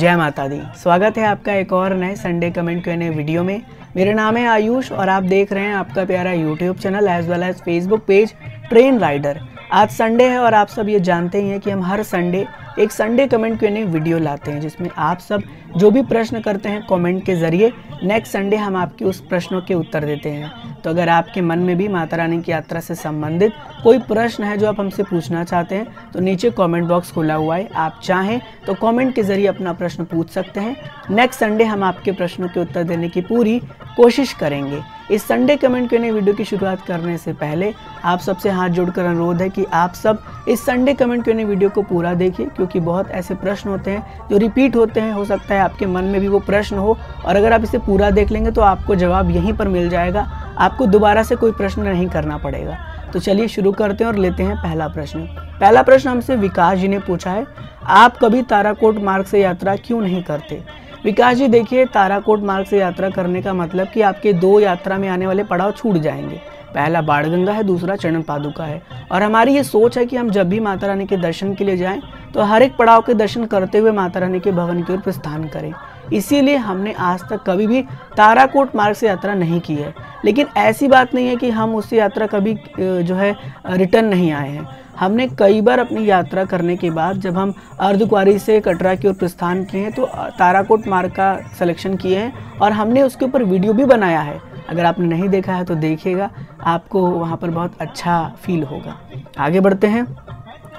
जय माता दी। स्वागत है आपका एक और नए संडे कमेंट क्यू&ए वीडियो में। मेरा नाम है आयुष और आप देख रहे हैं आपका प्यारा YouTube channel as well as Facebook page train rider. आज संडे है और आप सब ये जानते ही हैं कि हम हर संडे एक संडे कमेंट क्यू&ए वीडियो लाते हैं जिसमें आप सब जो भी प्रश्न करते हैं कमेंट के ज़रिए नेक्स्ट संडे हम आपके उस प्रश्नों के उत्तर देते हैं। तो अगर आपके मन में भी माता रानी की यात्रा से संबंधित कोई प्रश्न है जो आप हमसे पूछना चाहते हैं तो नीचे कमेंट बॉक्स खुला हुआ है, आप चाहें तो कमेंट के ज़रिए अपना प्रश्न पूछ सकते हैं। नेक्स्ट संडे हम आपके प्रश्नों के उत्तर देने की पूरी कोशिश करेंगे। इस संडे कमेंट क्यू&ए वीडियो की शुरुआत करने से पहले आप सबसे हाथ जोड़कर अनुरोध है कि आप सब इस संडे कमेंट क्यू&ए वीडियो को पूरा देखिए क्योंकि बहुत ऐसे प्रश्न होते हैं जो रिपीट होते हैं। हो सकता है आपके मन में भी वो प्रश्न हो और अगर आप इसे पूरा देख लेंगे तो आपको जवाब यहीं पर मिल जाएगा, आपको दोबारा से कोई प्रश्न नहीं करना पड़ेगा। तो चलिए शुरू करते हैं और लेते हैं पहला प्रश्न। पहला प्रश्न हमसे विकास जी ने पूछा है, आप कभी ताराकोट मार्ग से यात्रा क्यों नहीं करते? विकास जी देखिए, ताराकोट मार्ग से यात्रा करने का मतलब कि आपके दो यात्रा में आने वाले पड़ाव छूट जाएंगे। पहला बाड़गंगा है, दूसरा चरण पादुका है। और हमारी ये सोच है कि हम जब भी माता रानी के दर्शन के लिए जाएं तो हर एक पड़ाव के दर्शन करते हुए माता रानी के भवन की ओर प्रस्थान करें। इसीलिए हमने आज तक कभी भी ताराकोट मार्ग से यात्रा नहीं की है, लेकिन ऐसी बात नहीं है कि हम उससे यात्रा कभी जो है रिटर्न नहीं आए हैं। हमने कई बार अपनी यात्रा करने के बाद जब हम अर्धकुंवारी से कटरा की ओर प्रस्थान किए हैं तो ताराकोट मार्ग का सिलेक्शन किए हैं और हमने उसके ऊपर वीडियो भी बनाया है। अगर आपने नहीं देखा है तो देखिएगा, आपको वहाँ पर बहुत अच्छा फील होगा। आगे बढ़ते हैं।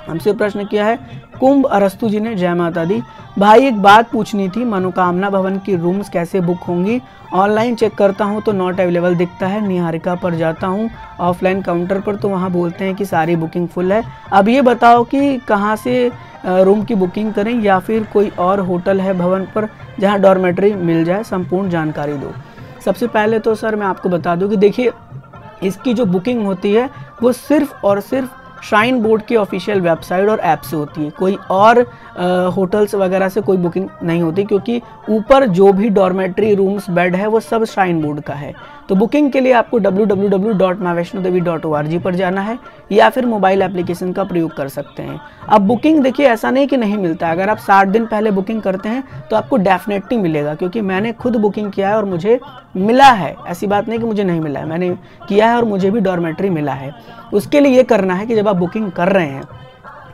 हमसे प्रश्न किया है कुंभ अरस्तु जी ने, जय माता दी। भाई एक बात पूछनी थी, मनोकामना भवन की रूम्स कैसे बुक होंगी? ऑनलाइन चेक करता हूं तो नॉट अवेलेबल दिखता है, निहारिका पर जाता हूं ऑफलाइन काउंटर पर तो वहां बोलते हैं कि सारी बुकिंग फुल है। अब ये बताओ कि कहां से रूम की बुकिंग करें या फिर कोई और होटल है भवन पर जहाँ डॉर्मेटरी मिल जाए, संपूर्ण जानकारी दो। सबसे पहले तो सर मैं आपको बता दूँ कि देखिए इसकी जो बुकिंग होती है वो सिर्फ़ और सिर्फ श्राइन बोर्ड की ऑफिशियल वेबसाइट और ऐप से होती है, कोई और होटल्स वगैरह से कोई बुकिंग नहीं होती क्योंकि ऊपर जो भी डॉर्मेट्री रूम्स बेड है वो सब श्राइन बोर्ड का है। तो बुकिंग के लिए आपको www.mywaishnodevi.org पर जाना है या फिर मोबाइल एप्लीकेशन का प्रयोग कर सकते हैं। अब बुकिंग देखिए ऐसा नहीं कि नहीं मिलता है, अगर आप 60 दिन पहले बुकिंग करते हैं तो आपको डेफिनेटली मिलेगा क्योंकि मैंने खुद बुकिंग किया है और मुझे मिला है। ऐसी बात नहीं कि मुझे नहीं मिला है, मैंने किया है और मुझे भी डॉर्मेट्री मिला है। उसके लिए ये करना है कि जब आप बुकिंग कर रहे हैं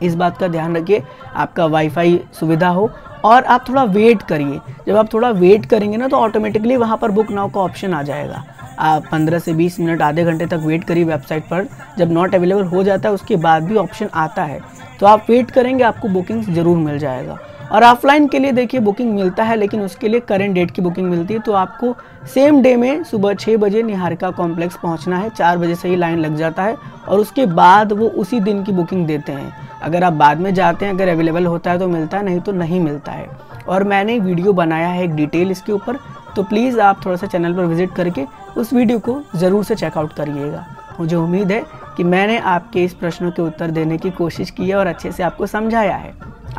इस बात का ध्यान रखिए आपका वाईफाई सुविधा हो और आप थोड़ा वेट करिए। जब आप थोड़ा वेट करेंगे ना तो ऑटोमेटिकली वहाँ पर बुक नाउ का ऑप्शन आ जाएगा। आप 15 से 20 मिनट आधे घंटे तक वेट करिए वेबसाइट पर, जब नॉट अवेलेबल हो जाता है उसके बाद भी ऑप्शन आता है तो आप वेट करेंगे आपको बुकिंग ज़रूर मिल जाएगा। और ऑफलाइन के लिए देखिए बुकिंग मिलता है लेकिन उसके लिए करेंट डेट की बुकिंग मिलती है, तो आपको सेम डे में सुबह 6 बजे निहारिका कॉम्प्लेक्स पहुंचना है। 4 बजे से ही लाइन लग जाता है और उसके बाद वो उसी दिन की बुकिंग देते हैं। अगर आप बाद में जाते हैं अगर अवेलेबल होता है तो मिलता है, नहीं तो नहीं मिलता है। और मैंने वीडियो बनाया है एक डिटेल इसके ऊपर, तो प्लीज़ आप थोड़ा सा चैनल पर विजिट करके उस वीडियो को ज़रूर से चेकआउट करिएगा। मुझे उम्मीद है कि मैंने आपके इस प्रश्नों के उत्तर देने की कोशिश की है और अच्छे से आपको समझाया है।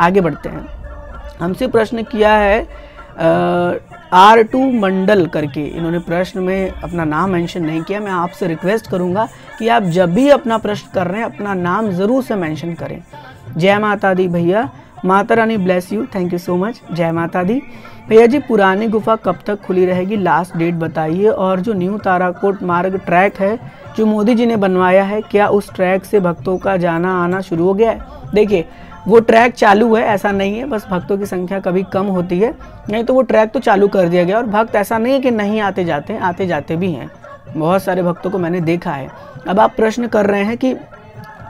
आगे बढ़ते हैं। हमसे प्रश्न किया है R2 मंडल करके, इन्होंने प्रश्न में अपना नाम मेंशन नहीं किया। मैं आपसे रिक्वेस्ट करूंगा कि आप जब भी अपना प्रश्न कर रहे हैं अपना नाम ज़रूर से मेंशन करें। जय माता दी भैया, माता रानी bless you, thank you so much. जय माता दी भैया जी, पुरानी गुफा कब तक खुली रहेगी, लास्ट डेट बताइए। और जो न्यू ताराकोट मार्ग ट्रैक है जो मोदी जी ने बनवाया है, क्या उस ट्रैक से भक्तों का जाना आना शुरू हो गया है? देखिए वो ट्रैक चालू है, ऐसा नहीं है, बस भक्तों की संख्या कभी कम होती है, नहीं तो वो ट्रैक तो चालू कर दिया गया। और भक्त ऐसा नहीं है कि नहीं आते जाते हैं, आते जाते भी हैं, बहुत सारे भक्तों को मैंने देखा है। अब आप प्रश्न कर रहे हैं कि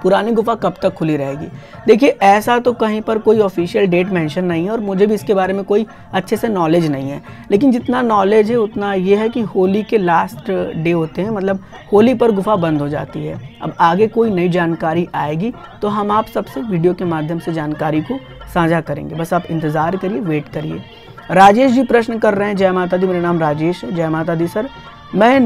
पुरानी गुफा कब तक खुली रहेगी, देखिए ऐसा तो कहीं पर कोई ऑफिशियल डेट मेंशन नहीं है और मुझे भी इसके बारे में कोई अच्छे से नॉलेज नहीं है, लेकिन जितना नॉलेज है उतना ये है कि होली के लास्ट डे होते हैं, मतलब होली पर गुफा बंद हो जाती है। अब आगे कोई नई जानकारी आएगी तो हम आप सबसे वीडियो के माध्यम से जानकारी को साझा करेंगे, बस आप इंतज़ार करिए, वेट करिए। राजेश जी प्रश्न कर रहे हैं, जय माता दी, मेरा नाम राजेश है। जय माता दी सर, मैं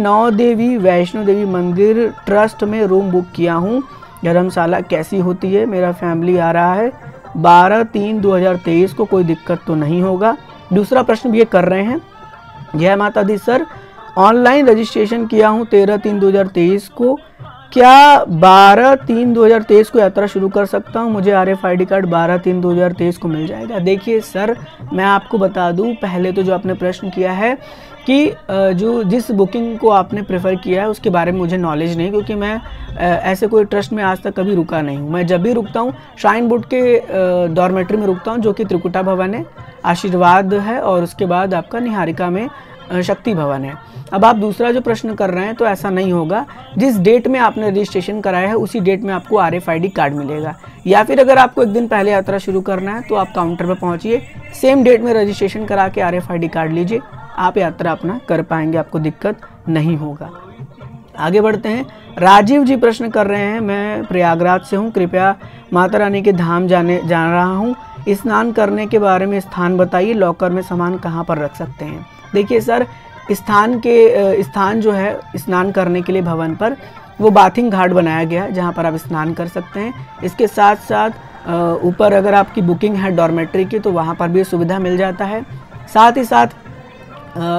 वैष्णो देवी मंदिर ट्रस्ट में रूम बुक किया हूँ, धर्मशाला कैसी होती है? मेरा फैमिली आ रहा है 12/3/2023 को, कोई दिक्कत तो नहीं होगा? दूसरा प्रश्न भी ये कर रहे हैं, जय माता दी सर, ऑनलाइन रजिस्ट्रेशन किया हूँ 13/3/2023 को, क्या 12/3/2023 को यात्रा शुरू कर सकता हूँ? मुझे RFID कार्ड 12/3/2023 को मिल जाएगा? देखिए सर, मैं आपको बता दूँ, पहले तो जो आपने प्रश्न किया है कि जिस बुकिंग को आपने प्रेफर किया है उसके बारे में मुझे नॉलेज नहीं, क्योंकि मैं ऐसे कोई ट्रस्ट में आज तक कभी रुका नहीं हूँ। मैं जब भी रुकता हूँ श्राइन बोर्ड के डॉर्मेट्री में रुकता हूँ, जो कि त्रिकुटा भवन है, आशीर्वाद है और उसके बाद आपका निहारिका में शक्ति भवन है। अब आप दूसरा जो प्रश्न कर रहे हैं तो ऐसा नहीं होगा, जिस डेट में आपने रजिस्ट्रेशन कराया है उसी डेट में आपको RFID कार्ड मिलेगा, या फिर अगर आपको एक दिन पहले यात्रा शुरू करना है तो आप काउंटर पर पहुंचिए, सेम डेट में रजिस्ट्रेशन करा के RFID कार्ड लीजिए, आप यात्रा अपना कर पाएंगे, आपको दिक्कत नहीं होगा। आगे बढ़ते हैं। राजीव जी प्रश्न कर रहे हैं, मैं प्रयागराज से हूँ, कृपया माता रानी के धाम जा रहा हूँ, स्नान करने के बारे में स्थान बताइए, लॉकर में सामान कहाँ पर रख सकते हैं? देखिए सर, स्थान जो है स्नान करने के लिए भवन पर वो बाथिंग घाट बनाया गया है जहाँ पर आप स्नान कर सकते हैं। इसके साथ साथ ऊपर अगर आपकी बुकिंग है डॉर्मेट्री की तो वहाँ पर भी सुविधा मिल जाता है, साथ ही साथ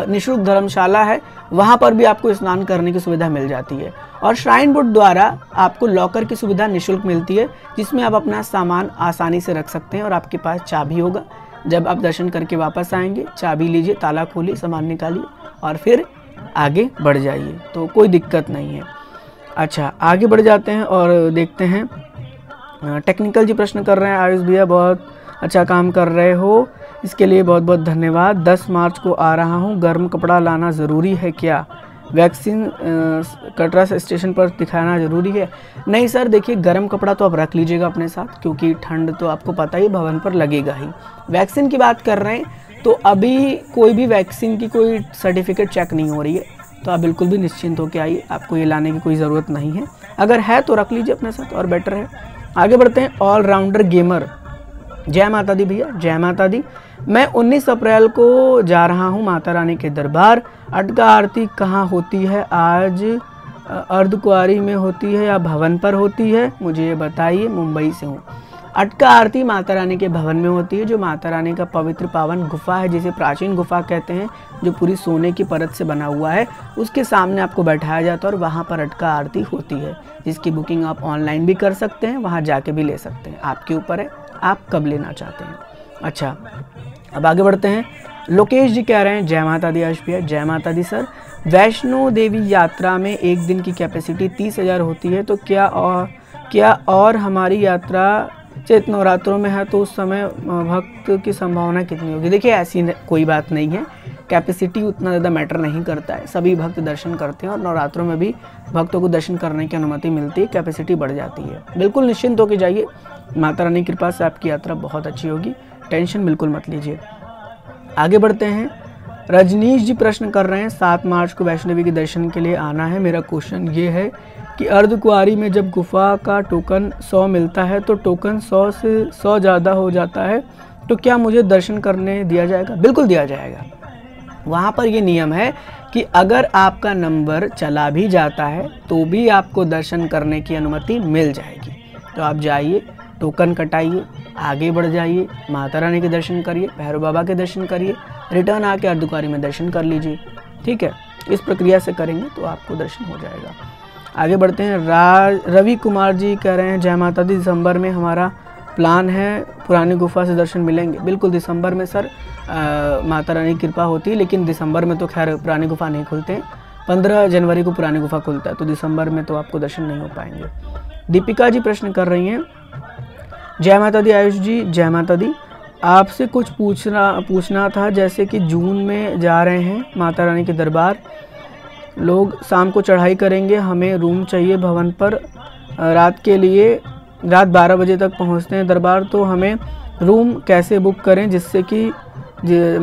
निःशुल्क धर्मशाला है, वहाँ पर भी आपको स्नान करने की सुविधा मिल जाती है। और श्राइन बोर्ड द्वारा आपको लॉकर की सुविधा निःशुल्क मिलती है, जिसमें आप अपना सामान आसानी से रख सकते हैं और आपके पास चाबी होगा। जब आप दर्शन करके वापस आएंगे, चाबी लीजिए, ताला खोलिए, सामान निकालिए और फिर आगे बढ़ जाइए, तो कोई दिक्कत नहीं है। अच्छा, आगे बढ़ जाते हैं और देखते हैं। टेक्निकल जी प्रश्न कर रहे हैं, आयुष भैया बहुत अच्छा काम कर रहे हो, इसके लिए बहुत बहुत धन्यवाद। 10 मार्च को आ रहा हूँ, गर्म कपड़ा लाना ज़रूरी है क्या? वैक्सीन कटरा स्टेशन पर दिखाना ज़रूरी है? नहीं सर, देखिए गर्म कपड़ा तो आप रख लीजिएगा अपने साथ, क्योंकि ठंड तो आपको पता ही भवन पर लगेगा ही। वैक्सीन की बात कर रहे हैं तो अभी कोई भी वैक्सीन की कोई सर्टिफिकेट चेक नहीं हो रही है, तो आप बिल्कुल भी निश्चिंत होकर आइए, आपको ये लाने की कोई ज़रूरत नहीं है। अगर है तो रख लीजिए अपने साथ और बेटर है। आगे बढ़ते हैं। ऑलराउंडर गेमर, जय माता दी भैया, जय माता दी। मैं 19 अप्रैल को जा रहा हूँ माता रानी के दरबार, अटका आरती कहाँ होती है? आज अर्धकुंवारी में होती है या भवन पर होती है, मुझे ये बताइए। मुंबई से हूँ। अटका आरती माता रानी के भवन में होती है, जो माता रानी का पवित्र पावन गुफा है, जिसे प्राचीन गुफा कहते हैं, जो पूरी सोने की परत से बना हुआ है। उसके सामने आपको बैठाया जाता है और वहाँ पर अटका आरती होती है, जिसकी बुकिंग आप ऑनलाइन भी कर सकते हैं, वहाँ जाके भी ले सकते हैं, आपके ऊपर है आप कब लेना चाहते हैं। अच्छा, अब आगे बढ़ते हैं। लोकेश जी कह रहे हैं, जय माता दी आयुष भैया, जय माता दी सर। वैष्णो देवी यात्रा में एक दिन की कैपेसिटी 30,000 होती है, तो क्या और हमारी यात्रा चैत नवरात्रों में है तो उस समय भक्त की संभावना कितनी होगी? देखिए ऐसी कोई बात नहीं है, कैपेसिटी उतना ज़्यादा मैटर नहीं करता है, सभी भक्त दर्शन करते हैं और नवरात्रों में भी भक्तों को दर्शन करने की अनुमति मिलती है, कैपेसिटी बढ़ जाती है। बिल्कुल निश्चिंत होकर जाइए, माता रानी की कृपा से आपकी यात्रा बहुत अच्छी होगी, टेंशन बिल्कुल मत लीजिए। आगे बढ़ते हैं। रजनीश जी प्रश्न कर रहे हैं, 7 मार्च को वैष्णो देवी के दर्शन के लिए आना है, मेरा क्वेश्चन ये है कि अर्धकुंवारी में जब गुफा का टोकन 100 मिलता है तो टोकन 100 से 100 ज़्यादा हो जाता है, तो क्या मुझे दर्शन करने दिया जाएगा? बिल्कुल दिया जाएगा। वहाँ पर ये नियम है कि अगर आपका नंबर चला भी जाता है तो भी आपको दर्शन करने की अनुमति मिल जाएगी, तो आप जाइए, टोकन कटाइए, आगे बढ़ जाइए, माता रानी के दर्शन करिए, भैरव बाबा के दर्शन करिए, रिटर्न आके अर्धकुंवारी में दर्शन कर लीजिए, ठीक है? इस प्रक्रिया से करेंगे तो आपको दर्शन हो जाएगा। आगे बढ़ते हैं। रवि कुमार जी कह रहे हैं, जय माता दी, दिसंबर में हमारा प्लान है, पुरानी गुफा से दर्शन मिलेंगे? बिल्कुल दिसंबर में सर माता रानी की कृपा होती है, लेकिन दिसंबर में तो खैर पुरानी गुफा नहीं खुलते हैं, 15 जनवरी को पुरानी गुफा खुलता है, तो दिसंबर में तो आपको दर्शन नहीं हो पाएंगे। दीपिका जी प्रश्न कर रही हैं, जय माता दी आयुष जी, जय माता दी, आपसे कुछ पूछना था, जैसे कि जून में जा रहे हैं माता रानी के दरबार, लोग शाम को चढ़ाई करेंगे, हमें रूम चाहिए भवन पर, रात के लिए रात 12 बजे तक पहुंचते हैं दरबार, तो हमें रूम कैसे बुक करें जिससे कि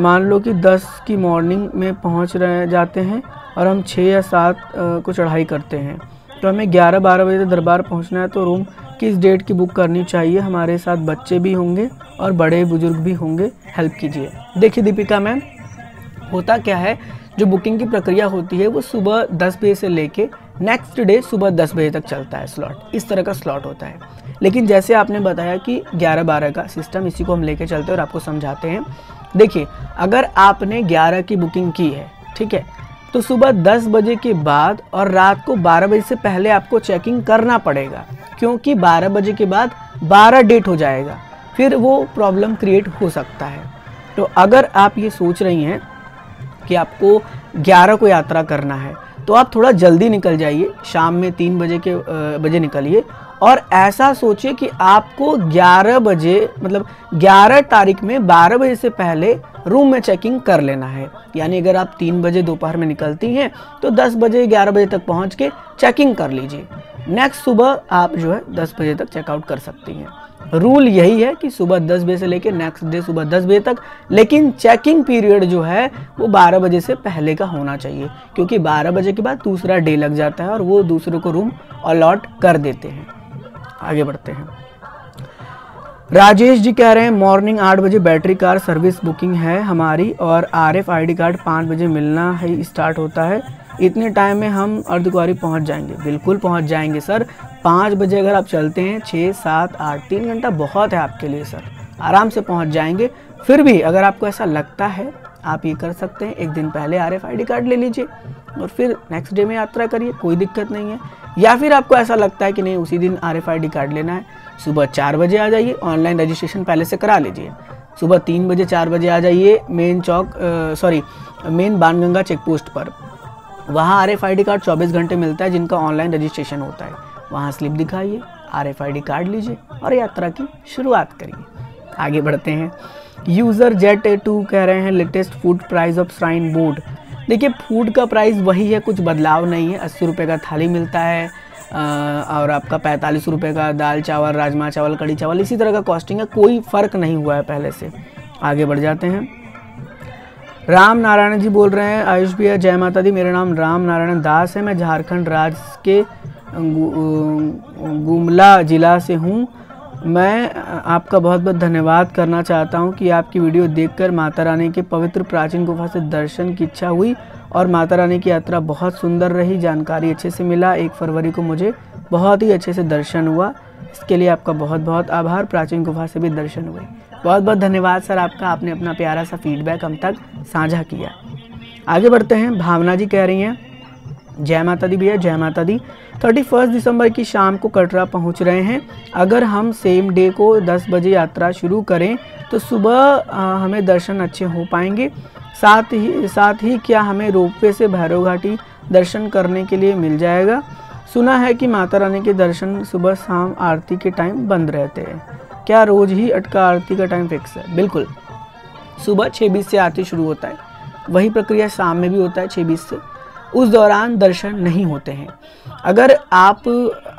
मान लो कि 10 की मॉर्निंग में पहुंच रहे जाते हैं और हम 6 या 7 को चढ़ाई करते हैं, तो हमें 11-12 बजे तक दरबार पहुंचना है, तो रूम किस डेट की बुक करनी चाहिए? हमारे साथ बच्चे भी होंगे और बड़े बुजुर्ग भी होंगे, हेल्प कीजिए। देखिए दीपिका मैम, होता क्या है, जो बुकिंग की प्रक्रिया होती है वो सुबह 10 बजे से लेके नेक्स्ट डे सुबह 10 बजे तक चलता है, स्लॉट इस तरह का स्लॉट होता है। लेकिन जैसे आपने बताया कि 11-12 का सिस्टम, इसी को हम लेके चलते हैं और आपको समझाते हैं। देखिए, अगर आपने 11 की बुकिंग की है, ठीक है, तो सुबह 10 बजे के बाद और रात को 12 बजे से पहले आपको चेकिंग करना पड़ेगा, क्योंकि 12 बजे के बाद 12 डेट हो जाएगा, फिर वो प्रॉब्लम क्रिएट हो सकता है। तो अगर आप ये सोच रही हैं कि आपको 11 को यात्रा करना है तो आप थोड़ा जल्दी निकल जाइए, शाम में 3 बजे निकलिए और ऐसा सोचिए कि आपको 11 बजे मतलब 11 तारीख में 12 बजे से पहले रूम में चेकिंग कर लेना है। यानी अगर आप 3 बजे दोपहर में निकलती हैं तो 10 बजे 11 बजे तक पहुंच के चेकिंग कर लीजिए। नेक्स्ट सुबह आप जो है 10 बजे तक चेकआउट कर सकती हैं। रूल यही है कि सुबह 10 बजे से लेकर नेक्स्ट डे सुबह 10 बजे तक, लेकिन चेकिंग पीरियड जो है वो 12 बजे से पहले का होना चाहिए, क्योंकि 12 बजे के बाद दूसरा डे लग जाता है और वो दूसरों को रूम अलॉट कर देते हैं। आगे बढ़ते हैं। राजेश जी कह रहे हैं मॉर्निंग 8 बजे बैटरी कार सर्विस बुकिंग है हमारी और RFID कार्ड 5 बजे मिलना है, स्टार्ट होता है। इतने टाइम में हम अर्धकुंवारी पहुंच जाएंगे? बिल्कुल पहुंच जाएंगे सर। 5 बजे अगर आप चलते हैं 6, 7, 8 3 घंटा बहुत है आपके लिए सर, आराम से पहुंच जाएंगे। फिर भी अगर आपको ऐसा लगता है आप ये कर सकते हैं, एक दिन पहले RFID कार्ड ले लीजिए और फिर नेक्स्ट डे में यात्रा करिए, कोई दिक्कत नहीं है। या फिर आपको ऐसा लगता है कि नहीं उसी दिन RFID कार्ड लेना है, सुबह 4 बजे आ जाइए, ऑनलाइन रजिस्ट्रेशन पहले से करा लीजिए। सुबह 3 बजे 4 बजे आ जाइए मेन बाणगंगा चेक पोस्ट पर, वहाँ RFID कार्ड 24 घंटे मिलता है जिनका ऑनलाइन रजिस्ट्रेशन होता है। वहाँ स्लिप दिखाइए, RFID कार्ड लीजिए और यात्रा की शुरुआत करिए। आगे बढ़ते हैं। यूज़र Z2 कह रहे हैं latest food price of shrine board. देखिए फूड का प्राइस वही है, कुछ बदलाव नहीं है। 80 रुपये का थाली मिलता है और आपका 45 रुपये का दाल चावल, राजमा चावल, कड़ी चावल, इसी तरह का कॉस्टिंग है, कोई फ़र्क नहीं हुआ है पहले से। आगे बढ़ जाते हैं। राम नारायण जी बोल रहे हैं आयुष भैया जय माता दी, मेरा नाम राम नारायण दास है, मैं झारखंड राज्य के गुमला ज़िला से हूँ। मैं आपका बहुत बहुत धन्यवाद करना चाहता हूं कि आपकी वीडियो देखकर माता रानी के पवित्र प्राचीन गुफा से दर्शन की इच्छा हुई और माता रानी की यात्रा बहुत सुंदर रही, जानकारी अच्छे से मिला। 1 फरवरी को मुझे बहुत ही अच्छे से दर्शन हुआ, इसके लिए आपका बहुत बहुत आभार। प्राचीन गुफा से भी दर्शन हुए, बहुत बहुत धन्यवाद सर आपका, आपने अपना प्यारा सा फीडबैक हम तक साझा किया। आगे बढ़ते हैं। भावना जी कह रही हैं जय माता दी भैया, जय माता दी। 31 दिसंबर की शाम को कटरा पहुंच रहे हैं, अगर हम सेम डे को 10 बजे यात्रा शुरू करें तो सुबह हमें दर्शन अच्छे हो पाएंगे। साथ ही क्या हमें रोपवे से भैरव घाटी दर्शन करने के लिए मिल जाएगा? सुना है कि माता रानी के दर्शन सुबह शाम आरती के टाइम बंद रहते हैं, क्या रोज़ ही अटका आरती का टाइम फिक्स है? बिल्कुल, सुबह 6:20 से आरती शुरू होता है, वही प्रक्रिया शाम में भी होता है 6:20 से, उस दौरान दर्शन नहीं होते हैं। अगर आप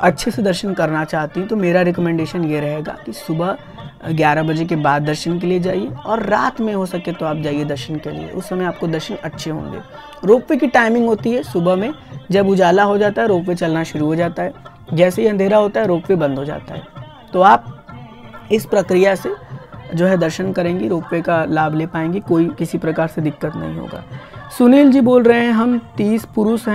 अच्छे से दर्शन करना चाहती हैं तो मेरा रिकमेंडेशन ये रहेगा कि सुबह 11 बजे के बाद दर्शन के लिए जाइए और रात में हो सके तो आप जाइए दर्शन के लिए, उस समय आपको दर्शन अच्छे होंगे। रोपवे की टाइमिंग होती है सुबह में, जब उजाला हो जाता है रोपवे चलना शुरू हो जाता है, जैसे ही अंधेरा होता है रोपवे बंद हो जाता है। तो आप इस प्रक्रिया से जो है दर्शन करेंगी, रोपवे का लाभ ले पाएंगी, कोई किसी प्रकार से दिक्कत नहीं होगा। सुनील जी बोल रहे हैं हम 30 पुरुष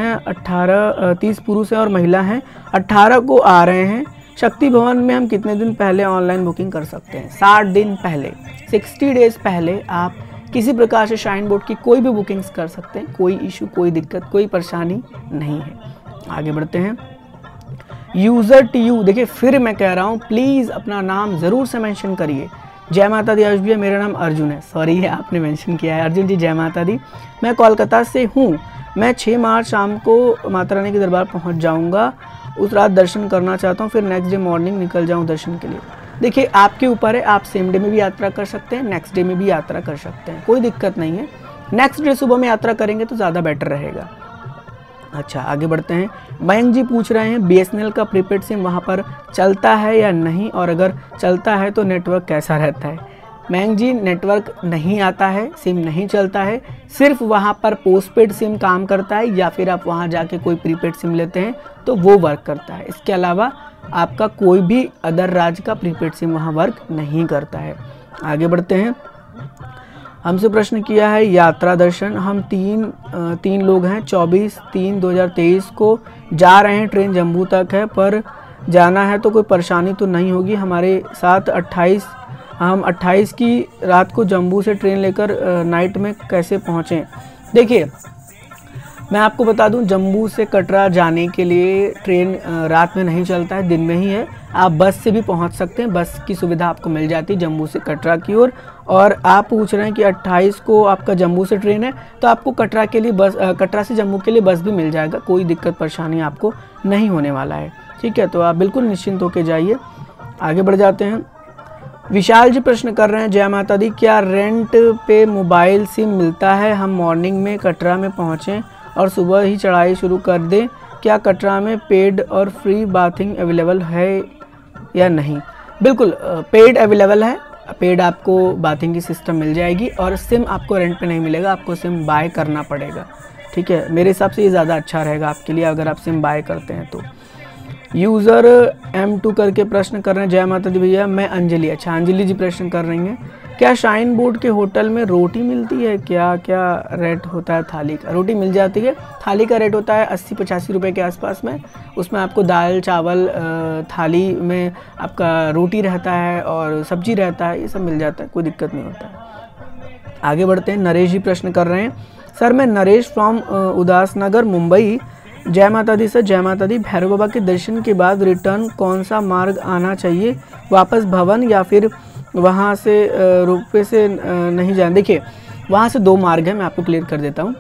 हैं और महिला हैं, 18 को आ रहे हैं। शक्ति भवन में हम कितने दिन पहले ऑनलाइन बुकिंग कर सकते हैं? 60 दिन पहले, 60 डेज़ पहले आप किसी प्रकार से श्राइन बोर्ड की कोई भी बुकिंग्स कर सकते हैं, कोई इशू, कोई दिक्कत, कोई परेशानी नहीं है। आगे बढ़ते हैं। यूज़र TU, देखिए फिर मैं कह रहा हूँ प्लीज़ अपना नाम ज़रूर से मेंशन करिए। जय माता दी आयुष भैया, मेरा नाम अर्जुन है। सॉरी आपने मेंशन किया है। अर्जुन जी जय माता दी, मैं कोलकाता से हूँ, मैं 6 मार्च शाम को माता रानी के दरबार पहुँच जाऊँगा, उस रात दर्शन करना चाहता हूँ, फिर नेक्स्ट डे मॉर्निंग निकल जाऊँ दर्शन के लिए। देखिए आपके ऊपर है, आप सेम डे में भी यात्रा कर सकते हैं, नेक्स्ट डे में भी यात्रा कर सकते हैं, कोई दिक्कत नहीं है। नेक्स्ट डे सुबह में यात्रा करेंगे तो ज़्यादा बेटर रहेगा। अच्छा आगे बढ़ते हैं। मयंक जी पूछ रहे हैं BSNL का प्रीपेड सिम वहाँ पर चलता है या नहीं, और अगर चलता है तो नेटवर्क कैसा रहता है? मयंक जी नेटवर्क नहीं आता है, सिम नहीं चलता है, सिर्फ वहाँ पर पोस्टपेड सिम काम करता है, या फिर आप वहाँ जाके कोई प्रीपेड सिम लेते हैं तो वो वर्क करता है। इसके अलावा आपका कोई भी अदर राज्य का प्रीपेड सिम वहाँ वर्क नहीं करता है। आगे बढ़ते हैं। हमसे प्रश्न किया है यात्रा दर्शन, हम तीन लोग हैं, 24/3/2023 को जा रहे हैं, ट्रेन जम्मू तक है पर जाना है, तो कोई परेशानी तो नहीं होगी? हमारे साथ 28 की रात को जम्मू से ट्रेन लेकर नाइट में कैसे पहुँचें? देखिए मैं आपको बता दूं, जम्मू से कटरा जाने के लिए ट्रेन रात में नहीं चलता है, दिन में ही है। आप बस से भी पहुंच सकते हैं, बस की सुविधा आपको मिल जाती है जम्मू से कटरा की ओर। और आप पूछ रहे हैं कि 28 को आपका जम्मू से ट्रेन है, तो आपको कटरा के लिए बस, कटरा से जम्मू के लिए बस भी मिल जाएगा। कोई दिक्कत परेशानी आपको नहीं होने वाला है, ठीक है। तो आप बिल्कुल निश्चिंत होकर जाइए। आगे बढ़ जाते हैं। विशाल जी प्रश्न कर रहे हैं, जय माता दी, क्या रेंट पे मोबाइल सिम मिलता है? हम मॉर्निंग में कटरा में पहुँचें और सुबह ही चढ़ाई शुरू कर दें, क्या कटरा में पेड और फ्री बाथिंग अवेलेबल है या नहीं? बिल्कुल पेड अवेलेबल है, पेड आपको बाथिंग की सिस्टम मिल जाएगी और सिम आपको रेंट पे नहीं मिलेगा, आपको सिम बाय करना पड़ेगा, ठीक है। मेरे हिसाब से ये ज़्यादा अच्छा रहेगा आपके लिए अगर आप सिम बाय करते हैं तो। यूज़र M2 करके प्रश्न कर रहे हैं, जय माता दी भैया, मैं अंजलि, अच्छा अंजलि जी प्रश्न कर रही हैं, क्या श्राइन बोर्ड के होटल में रोटी मिलती है? क्या क्या रेट होता है थाली का? रोटी मिल जाती है, थाली का रेट होता है 80-85 रुपये के आसपास में। उसमें आपको दाल चावल, थाली में आपका रोटी रहता है और सब्जी रहता है, ये सब मिल जाता है, कोई दिक्कत नहीं होता है। आगे बढ़ते हैं। नरेश जी प्रश्न कर रहे हैं, सर मैं नरेश फ्रॉम उदासनगर मुंबई, जय माता दी सर। जय माता दी। भैरव बाबा के दर्शन के बाद रिटर्न कौन सा मार्ग आना चाहिए, वापस भवन या फिर वहाँ से रोपवे से नहीं जाए? देखिए वहाँ से दो मार्ग है, मैं आपको क्लियर कर देता हूँ।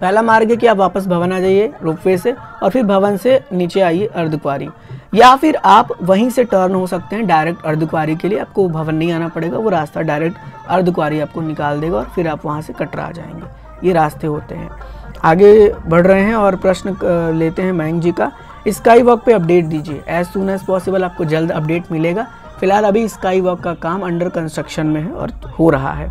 पहला मार्ग है कि आप वापस भवन आ जाइए रोपवे से, और फिर भवन से नीचे आइए अर्धकुवारी, या फिर आप वहीं से टर्न हो सकते हैं डायरेक्ट अर्धकुवारी के लिए। आपको भवन नहीं आना पड़ेगा, वो रास्ता डायरेक्ट अर्धकुवारी आपको निकाल देगा और फिर आप वहाँ से कटरा आ जाएंगे। ये रास्ते होते हैं। आगे बढ़ रहे हैं और प्रश्न लेते हैं मयंक जी का, स्काई वॉक पे अपडेट दीजिए। एज सून एज पॉसिबल आपको जल्द अपडेट मिलेगा। फिलहाल अभी स्काई वॉक का काम अंडर कंस्ट्रक्शन में है और हो रहा है।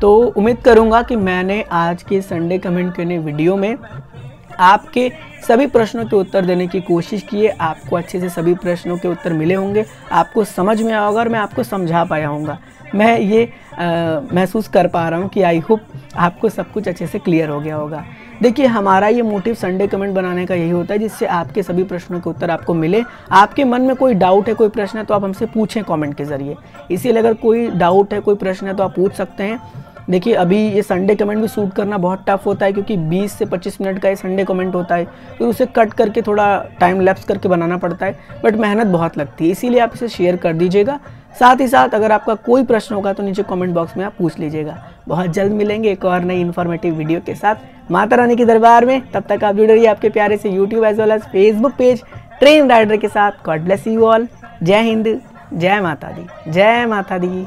तो उम्मीद करूंगा कि मैंने आज के संडे कमेंट करने वीडियो में आपके सभी प्रश्नों के उत्तर देने की कोशिश की है। आपको अच्छे से सभी प्रश्नों के उत्तर मिले होंगे, आपको समझ में आया होगा और मैं आपको समझा पाया होगा। मैं ये महसूस कर पा रहा हूँ कि आई होप आपको सब कुछ अच्छे से क्लियर हो गया होगा। देखिए हमारा ये मोटिव संडे कमेंट बनाने का यही होता है, जिससे आपके सभी प्रश्नों के उत्तर आपको मिले। आपके मन में कोई डाउट है, कोई प्रश्न है, तो आप हमसे पूछें कमेंट के ज़रिए। इसीलिए अगर कोई डाउट है, कोई प्रश्न है, तो आप पूछ सकते हैं। देखिए अभी ये संडे कमेंट भी शूट करना बहुत टफ होता है, क्योंकि 20 से 25 मिनट का ये संडे कमेंट होता है, फिर उसे कट करके थोड़ा टाइम लैप्स करके बनाना पड़ता है, बट मेहनत बहुत लगती है। इसीलिए आप इसे शेयर कर दीजिएगा। साथ ही साथ अगर आपका कोई प्रश्न होगा तो नीचे कमेंट बॉक्स में आप पूछ लीजिएगा। बहुत जल्द मिलेंगे एक और नई इन्फॉर्मेटिव वीडियो के साथ माता रानी के दरबार में। तब तक आप जुड़े रहिए आपके प्यारे से YouTube as well as Facebook page train rider के साथ। God bless you all. जय हिंद, जय माता दी, जय माता दी।